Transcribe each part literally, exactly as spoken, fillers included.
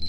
Hey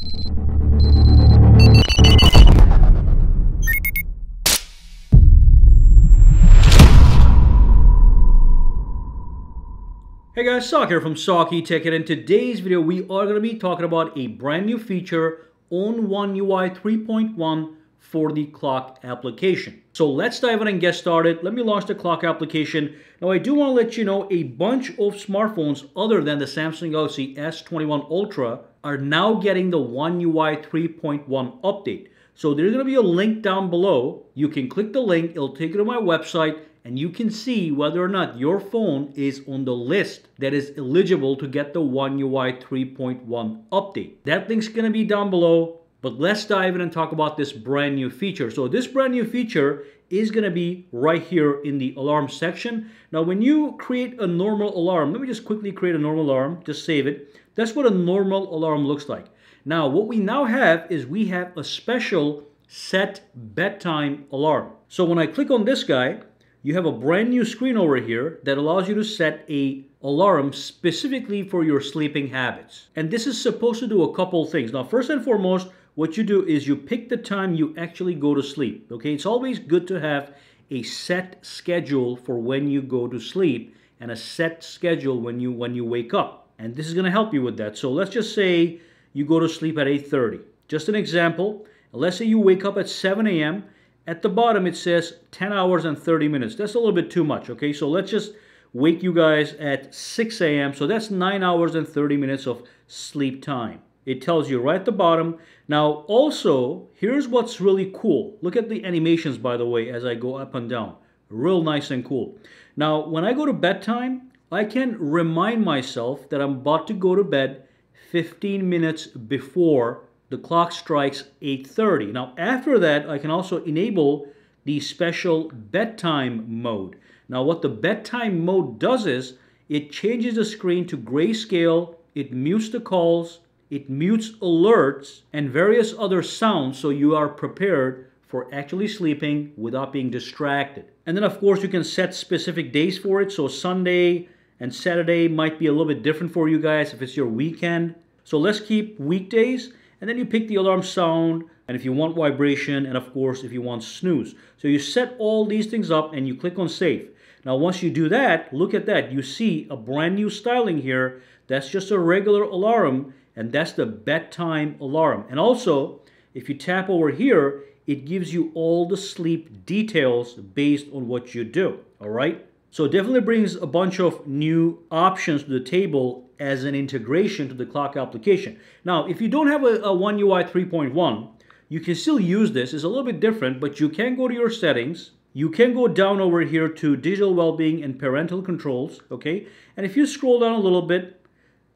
guys, Sak here from Sakitech, and in today's video we are going to be talking about a brand new feature on One U I three point one for the clock application. So let's dive in and get started. Let me launch the clock application. Now I do want to let you know a bunch of smartphones other than the Samsung Galaxy S twenty-one Ultra are now getting the One U I three point one update. So there's going to be a link down below. You can click the link, it'll take you to my website, and you can see whether or not your phone is on the list that is eligible to get the One U I three point one update. That link's gonna be down below, but let's dive in and talk about this brand new feature. So this brand new feature is gonna be right here in the alarm section. Now when you create a normal alarm, let me just quickly create a normal alarm, just save it. That's what a normal alarm looks like. Now what we now have is we have a special set bedtime alarm. So when I click on this guy, you have a brand new screen over here that allows you to set a alarm specifically for your sleeping habits. And this is supposed to do a couple things. Now, first and foremost, what you do is you pick the time you actually go to sleep. Okay, it's always good to have a set schedule for when you go to sleep and a set schedule when you when you wake up. And this is going to help you with that. So let's just say you go to sleep at eight thirty. Just an example. Let's say you wake up at seven A M At the bottom, it says ten hours and thirty minutes. That's a little bit too much, okay? So let's just wake you guys at six A M So that's nine hours and thirty minutes of sleep time. It tells you right at the bottom. Now, also, here's what's really cool. Look at the animations, by the way, as I go up and down. Real nice and cool. Now, when I go to bedtime, I can remind myself that I'm about to go to bed fifteen minutes before the clock strikes eight thirty. Now after that, I can also enable the special bedtime mode. Now what the bedtime mode does is, it changes the screen to grayscale, it mutes the calls, it mutes alerts, and various other sounds so you are prepared for actually sleeping without being distracted. And then of course you can set specific days for it, so Sunday and Saturday might be a little bit different for you guys if it's your weekend. So let's keep weekdays. And then you pick the alarm sound, and if you want vibration, and of course if you want snooze. So you set all these things up and you click on save. Now once you do that, look at that, you see a brand new styling here. That's just a regular alarm, and that's the bedtime alarm. And also, if you tap over here, it gives you all the sleep details based on what you do, all right? So it definitely brings a bunch of new options to the table as an integration to the clock application. Now, if you don't have a, a One U I three point one, you can still use this. It's a little bit different, but you can go to your settings. You can go down over here to digital well-being and parental controls, okay? And if you scroll down a little bit,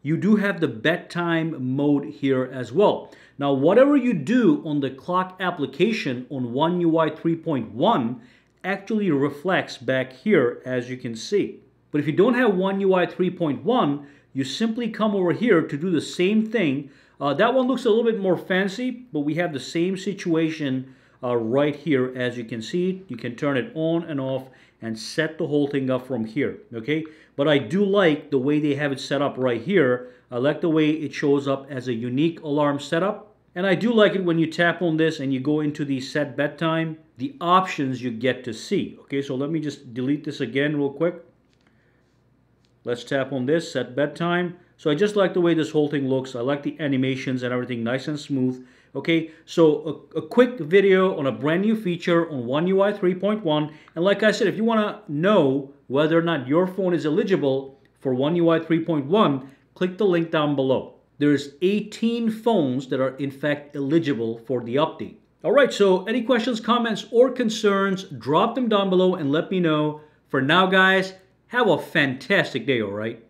you do have the bedtime mode here as well. Now, whatever you do on the clock application on One U I three point one, actually reflects back here, as you can see. But if you don't have One U I three point one, you simply come over here to do the same thing. Uh, that one looks a little bit more fancy, but we have the same situation uh, right here, as you can see. You can turn it on and off and set the whole thing up from here, okay? But I do like the way they have it set up right here. I like the way it shows up as a unique alarm setup. And I do like it when you tap on this and you go into the set bedtime, the options you get to see. Okay, so let me just delete this again real quick. Let's tap on this, set bedtime. So I just like the way this whole thing looks. I like the animations and everything nice and smooth. Okay, so a, a quick video on a brand new feature on One U I three point one. And like I said, if you want to know whether or not your phone is eligible for One U I three point one, click the link down below. There's eighteen phones that are in fact eligible for the update. All right, so any questions, comments, or concerns, drop them down below and let me know. For now, guys, have a fantastic day, all right?